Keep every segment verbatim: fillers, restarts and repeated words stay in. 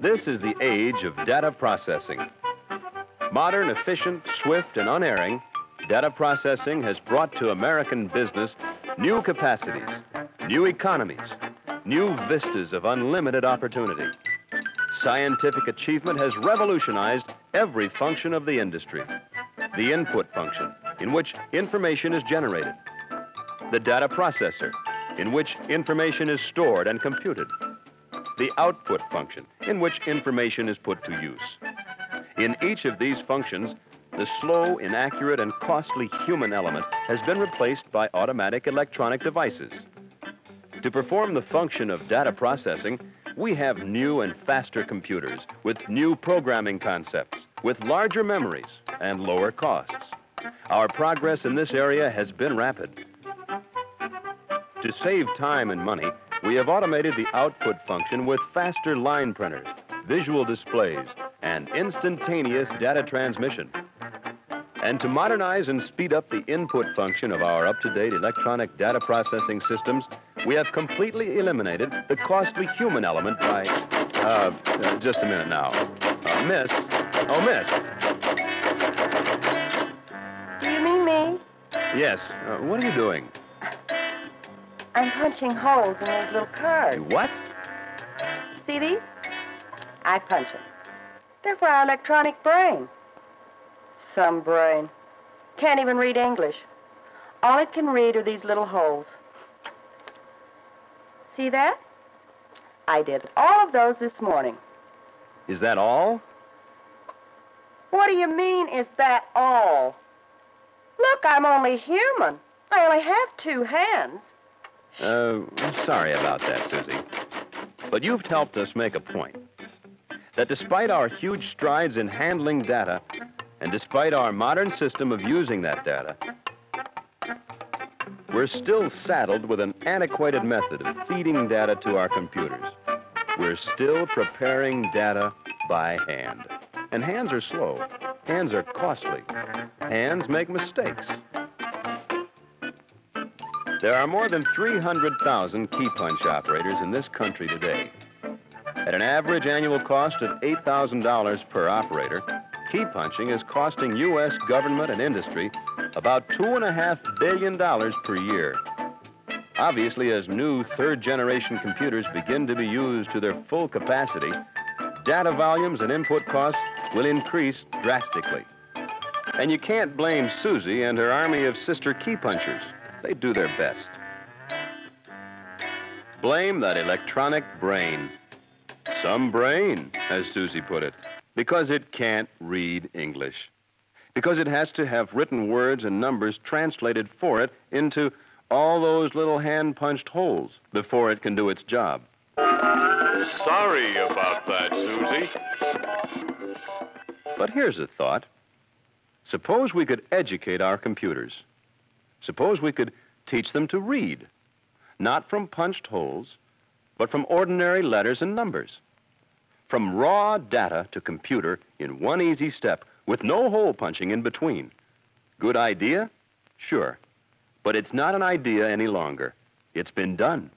This is the age of data processing. Modern, efficient, swift, and unerring, data processing has brought to American business new capacities, new economies, new vistas of unlimited opportunity. Scientific achievement has revolutionized every function of the industry. The input function, in which information is generated. The data processor, in which information is stored and computed. The output function, in which information is put to use. In each of these functions, the slow, inaccurate, and costly human element has been replaced by automatic electronic devices. To perform the function of data processing, we have new and faster computers with new programming concepts, with larger memories and lower costs. Our progress in this area has been rapid. To save time and money, we have automated the output function with faster line printers, visual displays, and instantaneous data transmission. And to modernize and speed up the input function of our up-to-date electronic data processing systems, we have completely eliminated the costly human element by... Uh, uh just a minute now. Uh, miss? Oh, miss. Do you mean me? Yes. Uh, what are you doing? I'm punching holes in those little cards. What? See these? I punch them. They're for our electronic brain. Some brain. Can't even read English. All it can read are these little holes. See that? I did all of those this morning. Is that all? What do you mean, is that all? Look, I'm only human. I only have two hands. Uh, I'm sorry about that, Susie. But you've helped us make a point. That despite our huge strides in handling data, and despite our modern system of using that data, we're still saddled with an antiquated method of feeding data to our computers. We're still preparing data by hand. And hands are slow. Hands are costly. Hands make mistakes. There are more than three hundred thousand key punch operators in this country today. At an average annual cost of eight thousand dollars per operator, key punching is costing U S government and industry about two point five billion dollars per year. Obviously, as new third-generation computers begin to be used to their full capacity, data volumes and input costs will increase drastically. And you can't blame Susie and her army of sister key punchers. They do their best. Blame that electronic brain. Some brain, as Susie put it. Because it can't read English. Because it has to have written words and numbers translated for it into all those little hand-punched holes before it can do its job. Sorry about that, Susie. But here's a thought. Suppose we could educate our computers. Suppose we could teach them to read, not from punched holes, but from ordinary letters and numbers. From raw data to computer in one easy step, with no hole punching in between. Good idea? Sure. But it's not an idea any longer. It's been done.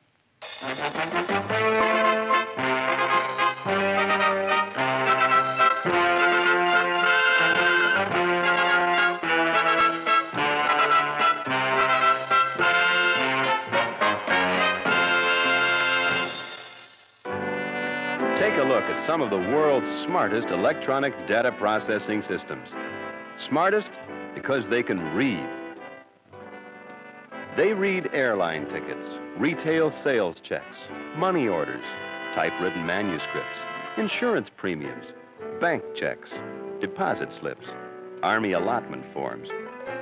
Take a look at some of the world's smartest electronic data processing systems. Smartest because they can read. They read airline tickets, retail sales checks, money orders, typewritten manuscripts, insurance premiums, bank checks, deposit slips, army allotment forms,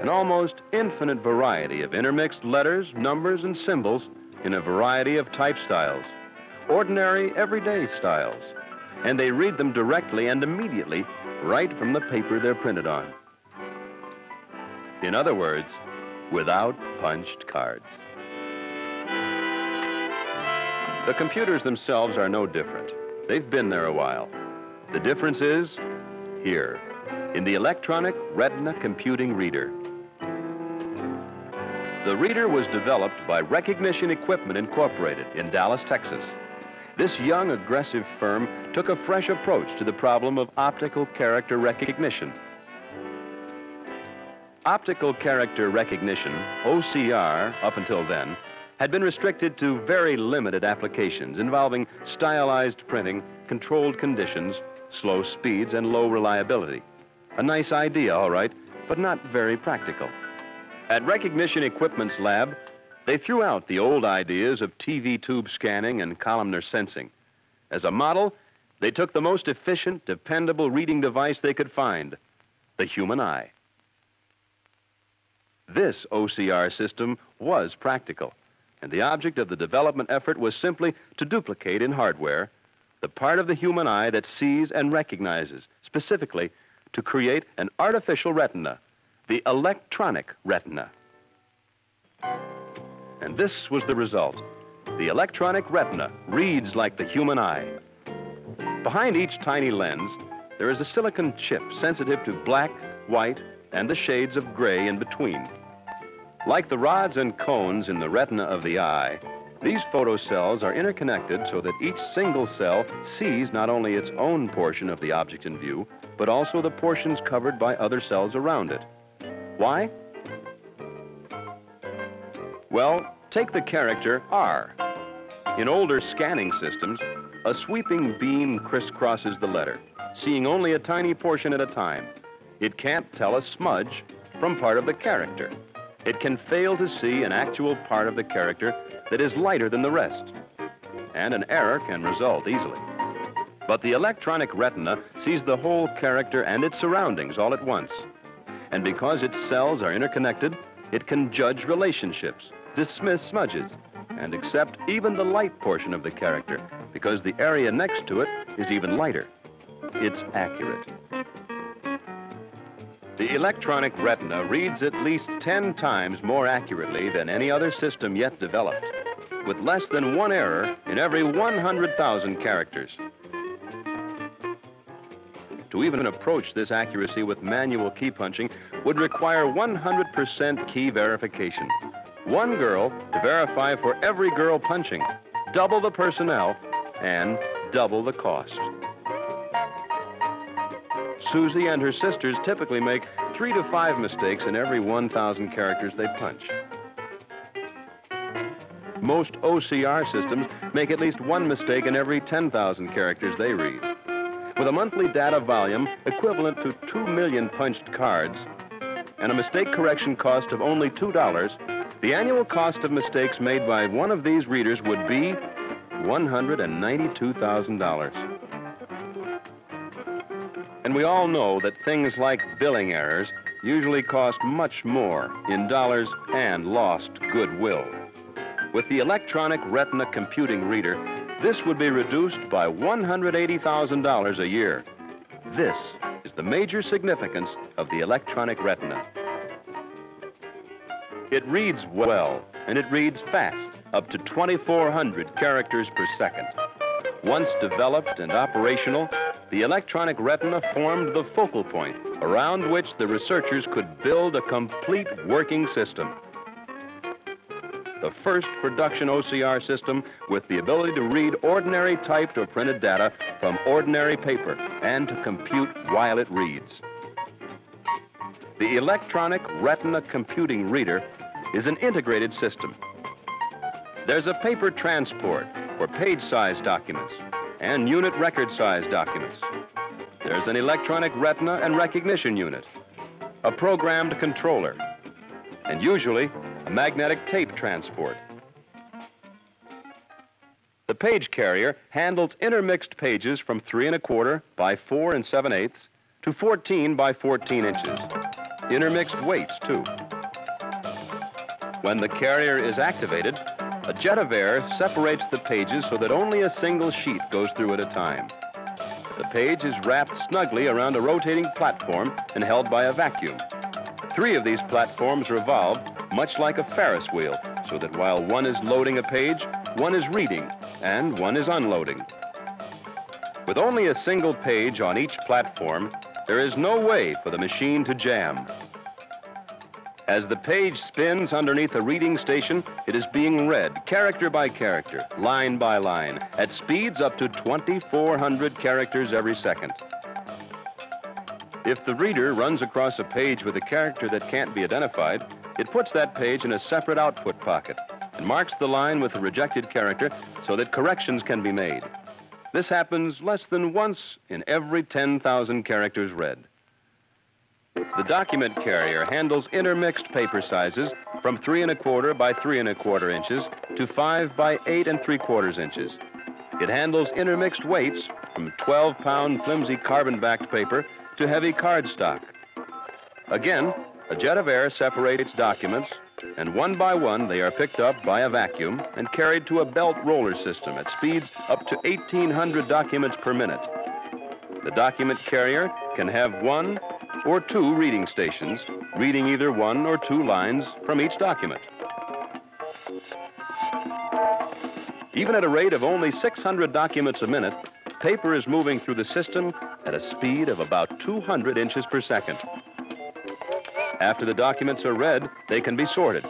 an almost infinite variety of intermixed letters, numbers, and symbols in a variety of type styles. Ordinary, everyday styles, and they read them directly and immediately right from the paper they're printed on. In other words, without punched cards. The computers themselves are no different. They've been there a while. The difference is here, in the electronic retina computing reader. The reader was developed by Recognition Equipment Incorporated in Dallas, Texas. This young, aggressive firm took a fresh approach to the problem of optical character recognition. Optical character recognition, O C R, up until then, had been restricted to very limited applications involving stylized printing, controlled conditions, slow speeds, and low reliability. A nice idea, all right, but not very practical. At Recognition Equipment's lab, they threw out the old ideas of T V tube scanning and columnar sensing. As a model, they took the most efficient, dependable reading device they could find, the human eye. This O C R system was practical, and the object of the development effort was simply to duplicate in hardware the part of the human eye that sees and recognizes, specifically to create an artificial retina, the electronic retina. And this was the result. The electronic retina reads like the human eye. Behind each tiny lens, there is a silicon chip sensitive to black, white, and the shades of gray in between. Like the rods and cones in the retina of the eye, these photocells are interconnected so that each single cell sees not only its own portion of the object in view, but also the portions covered by other cells around it. Why? Well, take the character R. In older scanning systems, a sweeping beam crisscrosses the letter, seeing only a tiny portion at a time. It can't tell a smudge from part of the character. It can fail to see an actual part of the character that is lighter than the rest, and an error can result easily. But the electronic retina sees the whole character and its surroundings all at once. And because its cells are interconnected, it can judge relationships, dismiss smudges, and accept even the light portion of the character, because the area next to it is even lighter. It's accurate. The electronic retina reads at least ten times more accurately than any other system yet developed, with less than one error in every one hundred thousand characters. To even approach this accuracy with manual key punching would require one hundred percent key verification. One girl to verify for every girl punching, double the personnel, and double the cost. Susie and her sisters typically make three to five mistakes in every one thousand characters they punch. Most O C R systems make at least one mistake in every ten thousand characters they read. With a monthly data volume equivalent to two million punched cards and a mistake correction cost of only two dollars, the annual cost of mistakes made by one of these readers would be one hundred ninety-two thousand dollars. And we all know that things like billing errors usually cost much more in dollars and lost goodwill. With the electronic retina computing reader, this would be reduced by one hundred eighty thousand dollars a year. This is the major significance of the electronic retina. It reads well, and it reads fast, up to twenty-four hundred characters per second. Once developed and operational, the electronic retina formed the focal point around which the researchers could build a complete working system. The first production O C R system with the ability to read ordinary typed or printed data from ordinary paper and to compute while it reads. The electronic retina computing reader is an integrated system. There's a paper transport for page size documents and unit record size documents. There's an electronic retina and recognition unit, a programmed controller, and usually a magnetic tape transport. The page carrier handles intermixed pages from three and a quarter by four and seven eighths to fourteen by fourteen inches. Intermixed weights, too. When the carrier is activated, a jet of air separates the pages so that only a single sheet goes through at a time. The page is wrapped snugly around a rotating platform and held by a vacuum. Three of these platforms revolve much like a Ferris wheel, so that while one is loading a page, one is reading, and one is unloading. With only a single page on each platform, there is no way for the machine to jam. As the page spins underneath a reading station, it is being read character by character, line by line, at speeds up to twenty-four hundred characters every second. If the reader runs across a page with a character that can't be identified, it puts that page in a separate output pocket and marks the line with the rejected character so that corrections can be made. This happens less than once in every ten thousand characters read. The document carrier handles intermixed paper sizes from three and a quarter by three and a quarter inches to five by eight and three quarters inches. It handles intermixed weights from twelve pound flimsy carbon-backed paper to heavy cardstock. Again, a jet of air separates documents, and one by one they are picked up by a vacuum and carried to a belt roller system at speeds up to eighteen hundred documents per minute. The document carrier can have one or two reading stations, reading either one or two lines from each document. Even at a rate of only six hundred documents a minute, paper is moving through the system at a speed of about two hundred inches per second. After the documents are read, they can be sorted.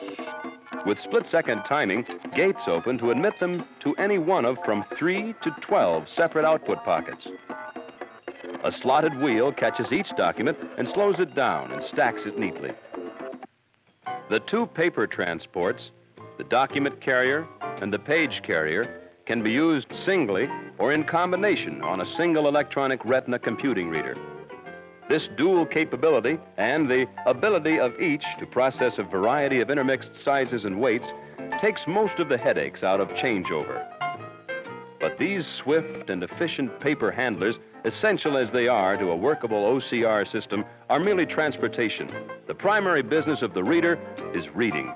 With split-second timing, gates open to admit them to any one of from three to twelve separate output pockets. A slotted wheel catches each document and slows it down and stacks it neatly. The two paper transports, the document carrier and the page carrier, can be used singly or in combination on a single electronic retina computing reader. This dual capability and the ability of each to process a variety of intermixed sizes and weights takes most of the headaches out of changeover. But these swift and efficient paper handlers, essential as they are to a workable O C R system, are merely transportation. The primary business of the reader is reading.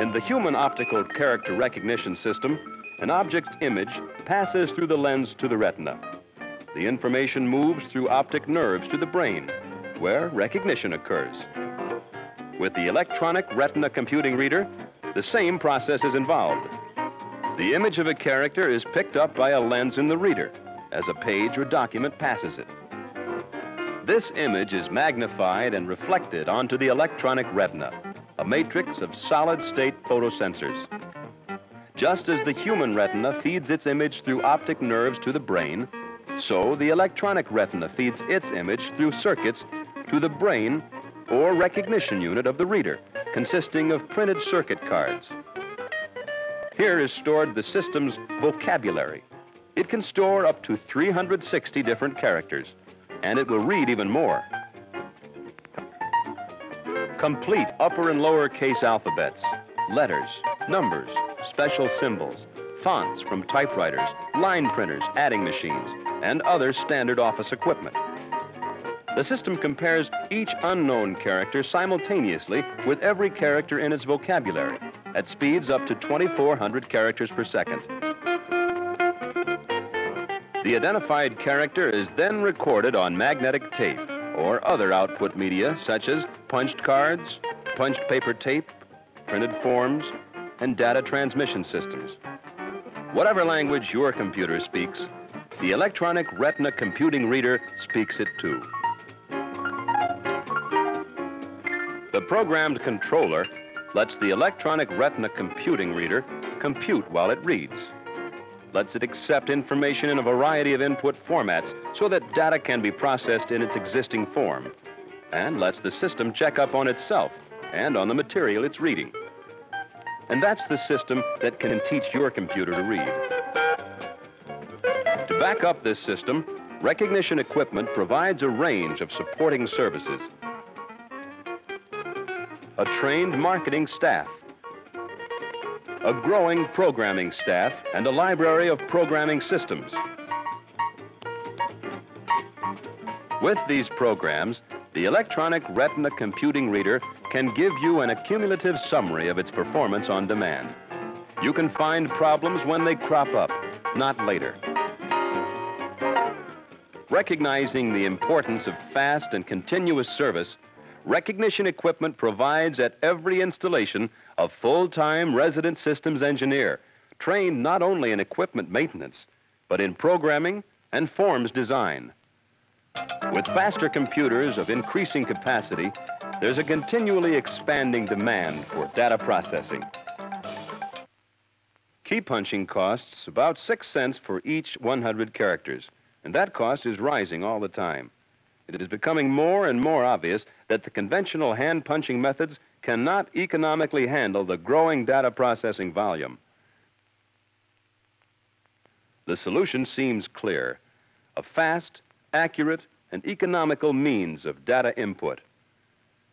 In the human optical character recognition system, an object's image passes through the lens to the retina. The information moves through optic nerves to the brain, where recognition occurs. With the electronic retina computing reader, the same process is involved. The image of a character is picked up by a lens in the reader as a page or document passes it. This image is magnified and reflected onto the electronic retina, a matrix of solid-state photosensors. Just as the human retina feeds its image through optic nerves to the brain, so the electronic retina feeds its image through circuits to the brain or recognition unit of the reader, consisting of printed circuit cards. Here is stored the system's vocabulary. It can store up to three hundred sixty different characters, and it will read even more. Complete upper and lower case alphabets, letters, numbers, special symbols, fonts from typewriters, line printers, adding machines, and other standard office equipment. The system compares each unknown character simultaneously with every character in its vocabulary at speeds up to twenty-four hundred characters per second. The identified character is then recorded on magnetic tape or other output media such as punched cards, punched paper tape, printed forms, and data transmission systems. Whatever language your computer speaks, the electronic retina computing reader speaks it too. The programmed controller lets the electronic retina computing reader compute while it reads, lets it accept information in a variety of input formats so that data can be processed in its existing form, and lets the system check up on itself and on the material it's reading. And that's the system that can teach your computer to read. To back up this system, Recognition Equipment provides a range of supporting services. A trained marketing staff, a growing programming staff, and a library of programming systems. With these programs, the electronic retina computing reader can give you an accumulative summary of its performance on demand. You can find problems when they crop up, not later. Recognizing the importance of fast and continuous service, Recognition Equipment provides at every installation a full-time resident systems engineer, trained not only in equipment maintenance, but in programming and forms design. With faster computers of increasing capacity, there's a continually expanding demand for data processing. Key punching costs about six cents for each one hundred characters, and that cost is rising all the time. It is becoming more and more obvious that the conventional hand punching methods cannot economically handle the growing data processing volume. The solution seems clear: a fast, accurate, and economical means of data input.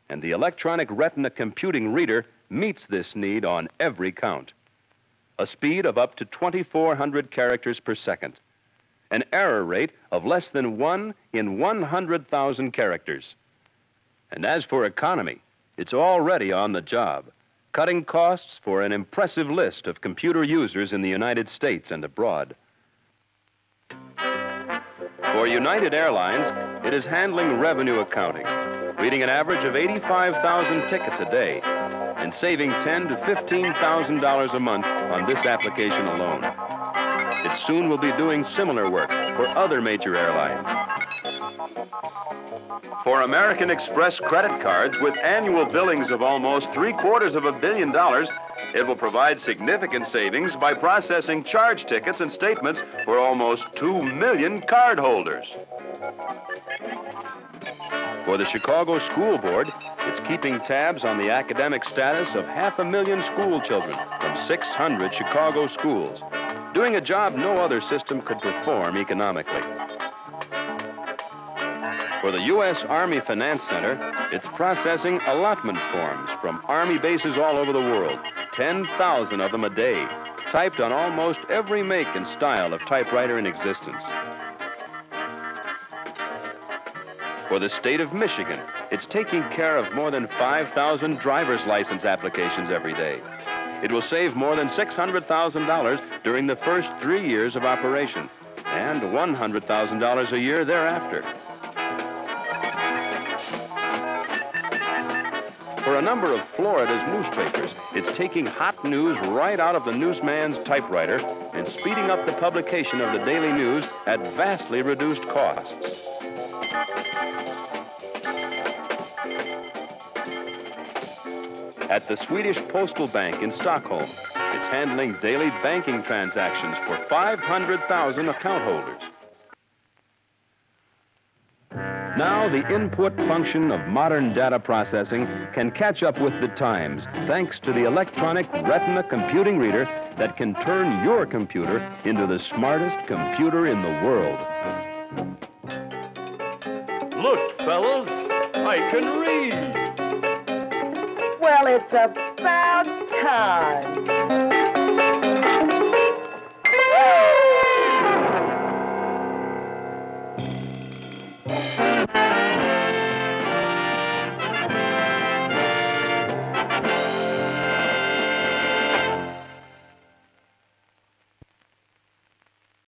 And the electronic retina computing reader meets this need on every count. A speed of up to twenty-four hundred characters per second. An error rate of less than one in one hundred thousand characters. And as for economy, it's already on the job, cutting costs for an impressive list of computer users in the United States and abroad. For United Airlines, it is handling revenue accounting, reading an average of eighty-five thousand tickets a day, and saving ten thousand to fifteen thousand dollars a month on this application alone. It soon will be doing similar work for other major airlines. For American Express credit cards, with annual billings of almost three quarters of a billion dollars, it will provide significant savings by processing charge tickets and statements for almost two million cardholders. For the Chicago School Board, it's keeping tabs on the academic status of half a million school children from six hundred Chicago schools, doing a job no other system could perform economically. For the U S Army Finance Center, it's processing allotment forms from Army bases all over the world, ten thousand of them a day, typed on almost every make and style of typewriter in existence. For the state of Michigan, it's taking care of more than five thousand driver's license applications every day. It will save more than six hundred thousand dollars during the first three years of operation, and one hundred thousand dollars a year thereafter. For a number of Florida's newspapers, it's taking hot news right out of the newsman's typewriter and speeding up the publication of the daily news at vastly reduced costs. At the Swedish Postal Bank in Stockholm, it's handling daily banking transactions for five hundred thousand account holders. Now the input function of modern data processing can catch up with the times thanks to the electronic retina computing reader that can turn your computer into the smartest computer in the world. Look, fellas, I can read. Well, it's about time.